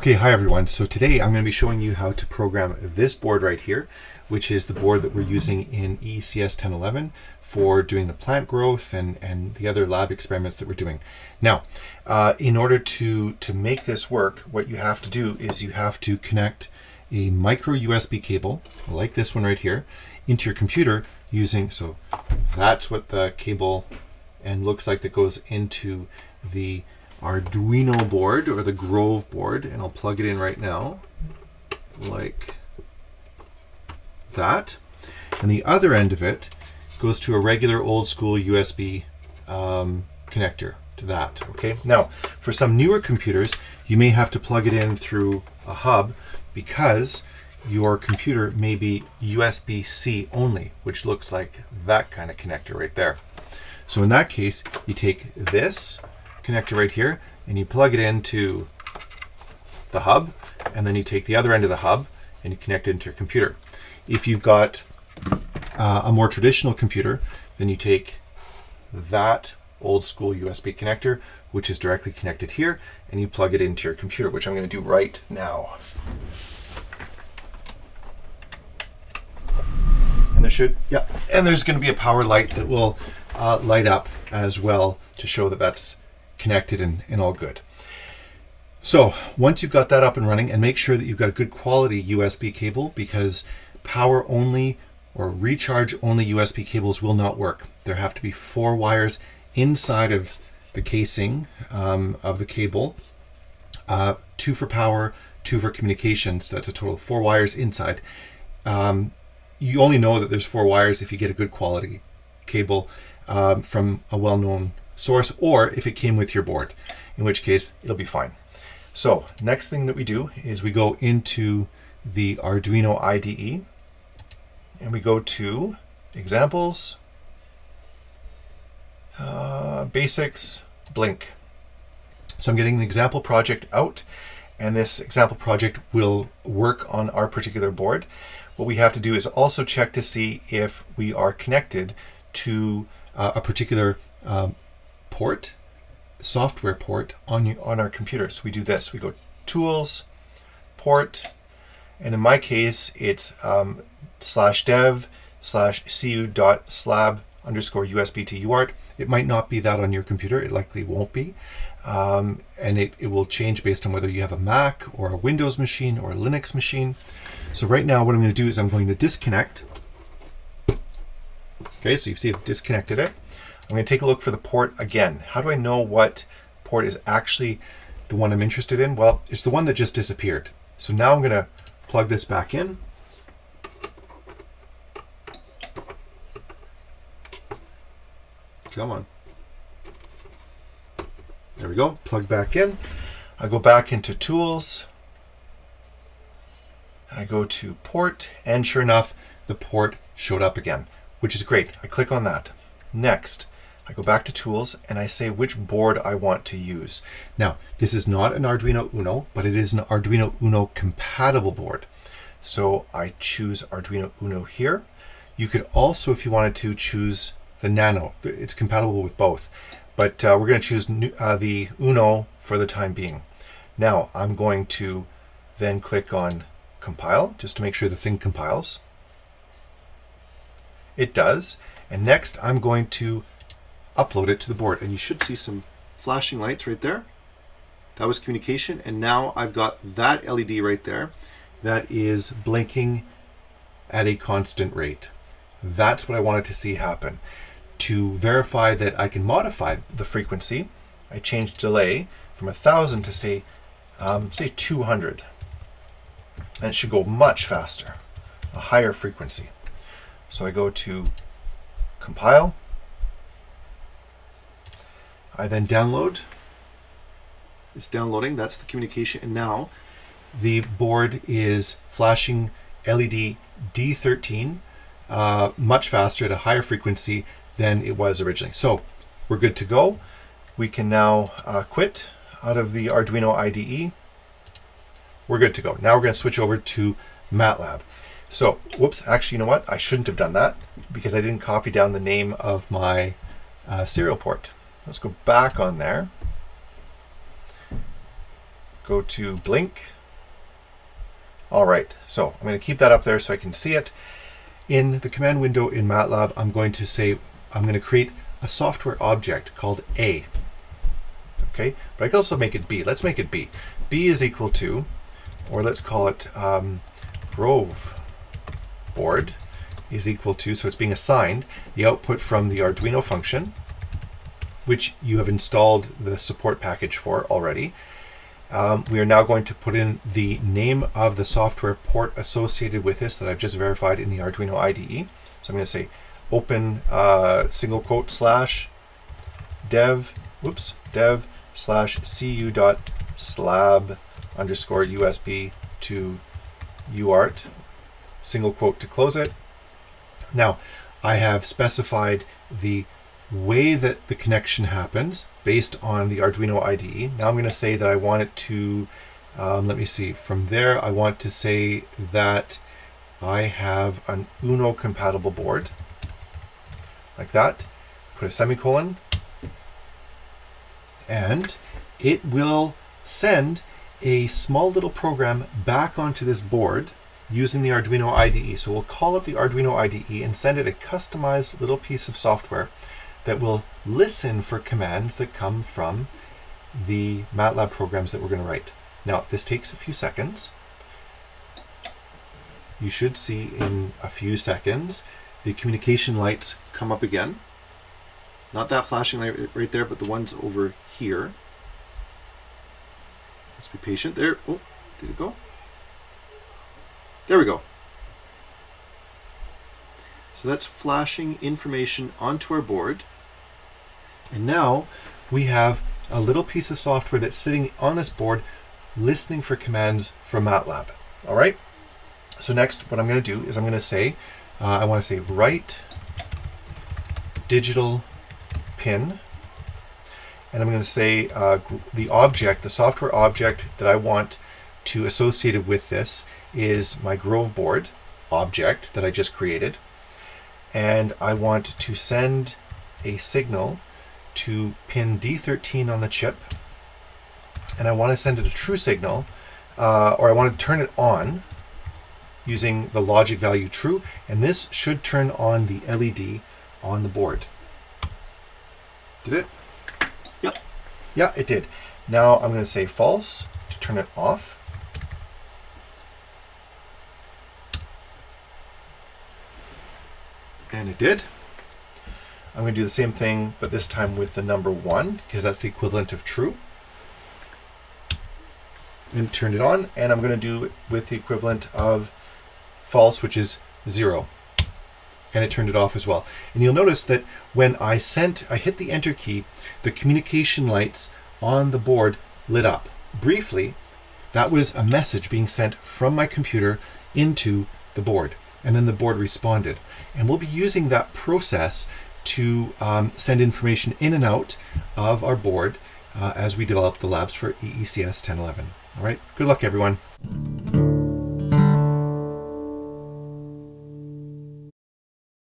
Okay, hi everyone. So today I'm going to be showing you how to program this board right here, which is the board that we're using in EECS 1011 for doing the plant growth and the other lab experiments that we're doing. Now, in order to make this work, what you have to do is you have to connect a micro USB cable like this one right here into your computer using, so that's what the cable and looks like that goes into the Arduino board or the Grove board, and I'll plug it in right now like that, and the other end of it goes to a regular old-school USB connector to that. Okay, now for some newer computers you may have to plug it in through a hub because your computer may be USB-C only, which looks like that kind of connector right there. So in that case you take this connector right here and you plug it into the hub, and then you take the other end of the hub and you connect it into your computer. If you've got a more traditional computer, then you take that old school USB connector, which is directly connected here, and you plug it into your computer, which I'm going to do right now. And there should, yeah, and there's going to be a power light that will light up as well to show that that's connected and all good. So once you've got that up and running, and make sure that you've got a good quality USB cable, because power only or recharge only USB cables will not work. There have to be four wires inside of the casing of the cable, two for power, two for communications. That's a total of four wires inside. You only know that there's four wires if you get a good quality cable from a well-known source, or if it came with your board, in which case it'll be fine. So next thing that we do is we go into the Arduino IDE and we go to examples, basics, Blink. So I'm getting the example project out, and this example project will work on our particular board. What we have to do is also check to see if we are connected to a particular port, software port on our computer. So we do this, we go tools, port, and in my case it's /dev/cu.slab_usb-to-uart. It might not be that on your computer, it likely won't be, and it will change based on whether you have a Mac or a Windows machine or a Linux machine. So right now what I'm going to do is I'm going to disconnect. Okay, so you see I've disconnected it. I'm going to take a look for the port again. How do I know what port is actually the one I'm interested in? Well, it's the one that just disappeared. So now I'm going to plug this back in. Come on. There we go. Plug back in. I go back into tools. I go to port, and sure enough, the port showed up again, which is great. I click on that. Next, I go back to tools and I say which board I want to use. Now, this is not an Arduino Uno, but it is an Arduino Uno compatible board. So I choose Arduino Uno here. You could also, if you wanted to, choose the Nano. It's compatible with both, but we're going to choose the Uno for the time being. Now I'm going to then click on compile just to make sure the thing compiles. It does. And next I'm going to upload it to the board, and you should see some flashing lights right there. That was communication, and now I've got that LED right there that is blinking at a constant rate. That's what I wanted to see happen. To verify that I can modify the frequency, I changed delay from 1,000 to say 200, and it should go much faster, a higher frequency. So I go to compile. I then download. It's downloading. That's the communication. And now the board is flashing LED D13 much faster at a higher frequency than it was originally. So we're good to go. We can now quit out of the Arduino IDE. We're good to go. Now we're going to switch over to MATLAB. So, whoops, actually, you know what? I shouldn't have done that because I didn't copy down the name of my serial port. Let's go back on there. go to blink. All right, so I'm going to keep that up there so I can see it. In the command window in MATLAB, I'm going to create a software object called A. Okay, but I can also make it B. Let's make it B. B is equal to, or let's call it Grove board is equal to, so it's being assigned the output from the Arduino function, which you have installed the support package for already. We are now going to put in the name of the software port associated with this that I've just verified in the Arduino IDE. So I'm going to say open single quote slash dev, whoops, dev slash cu dot slab underscore USB to UART, single quote to close it. Now I have specified the way that the connection happens based on the Arduino IDE. Now I'm going to say that I want it to, let me see, from there I want to say that I have an Uno compatible board, like that, put a semicolon, and it will send a small little program back onto this board using the Arduino IDE. So we'll call up the Arduino IDE and send it a customized little piece of software that will listen for commands that come from the MATLAB programs that we're going to write. Now, this takes a few seconds. You should see in a few seconds the communication lights come up again. Not that flashing light right there, but the ones over here. Let's be patient there. Oh, did it go? There we go. So that's flashing information onto our board. And now we have a little piece of software that's sitting on this board listening for commands from MATLAB. All right. So next, what I'm going to do is I'm going to say, I want to say write digital pin. And I'm going to say the object, the software object that I want to associate with this is my Grove board object that I just created. And I want to send a signal to pin D13 on the chip, and I want to send it a true signal, or I want to turn it on using the logic value true, and this should turn on the LED on the board. Did it? Yep. Yeah, it did. Now I'm going to say false to turn it off. And it did. I'm going to do the same thing, but this time with the number 1, because that's the equivalent of true. And turned it on, and I'm going to do it with the equivalent of false, which is 0. And it turned it off as well. And you'll notice that when I hit the enter key, the communication lights on the board lit up. Briefly, that was a message being sent from my computer into the board. And then the board responded. And we'll be using that process to send information in and out of our board as we develop the labs for EECS 1011. All right, good luck everyone.